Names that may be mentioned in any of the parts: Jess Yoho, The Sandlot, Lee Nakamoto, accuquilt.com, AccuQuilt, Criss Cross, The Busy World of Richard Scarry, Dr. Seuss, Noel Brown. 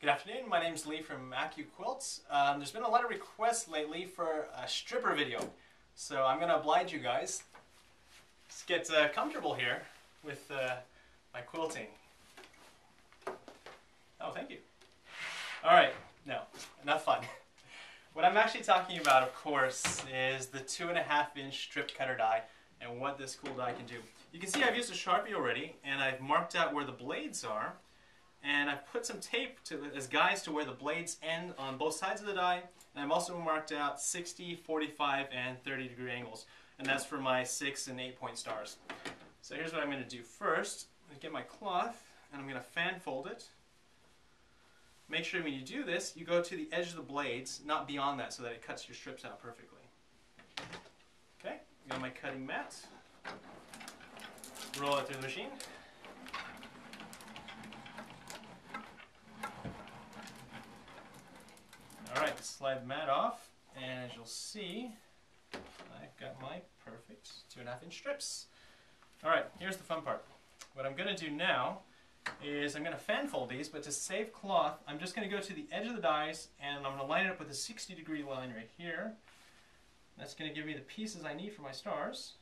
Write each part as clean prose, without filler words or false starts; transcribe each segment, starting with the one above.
Good afternoon, my name is Lee from AccuQuilt. There's been a lot of requests lately for a stripper video, so I'm going to oblige you guys. Let's get comfortable here with my quilting. Oh, thank you. Alright, no, enough fun. What I'm actually talking about, of course, is the 2.5-inch strip cutter die and what this cool die can do. You can see I've used a Sharpie already, and I've marked out where the blades are. And I've put some tape as guides to where the blades end on both sides of the die. And I've also marked out 60, 45, and 30-degree angles. And that's for my 6- and 8-point stars. So here's what I'm going to do first. I'm going to get my cloth, and I'm going to fan fold it. Make sure when you do this, you go to the edge of the blades, not beyond that, so that it cuts your strips out perfectly. Okay, I got my cutting mat. Roll it through the machine. Alright, slide the mat off, and as you'll see, I've got my perfect 2.5-inch strips. Alright, here's the fun part. What I'm going to do now is I'm going to fan fold these, but to save cloth, I'm just going to go to the edge of the dies, and I'm going to line it up with a 60-degree line right here. That's going to give me the pieces I need for my stars.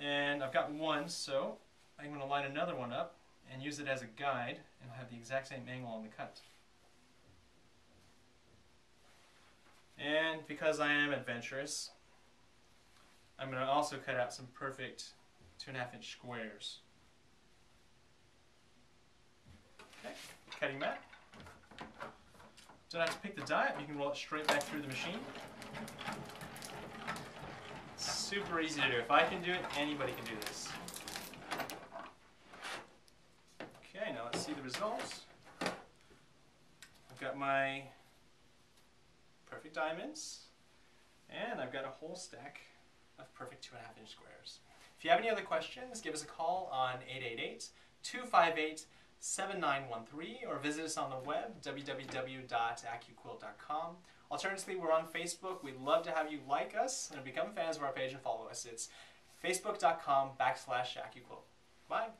And I've got one, so I'm going to line another one up and use it as a guide, and I'll have the exact same angle on the cut. And because I am adventurous, I'm going to also cut out some perfect 2.5-inch squares. Okay, cutting mat. Don't have to pick the die up, you can roll it straight back through the machine. It's super easy to do. If I can do it, anybody can do this. Okay, now let's see the results. I've got my perfect diamonds, and I've got a whole stack of perfect 2.5-inch squares. If you have any other questions, give us a call on 888-258-7913 or visit us on the web, www.accuquilt.com. Alternatively, we're on Facebook. We'd love to have you like us and become fans of our page and follow us. It's facebook.com/accuquilt. Bye.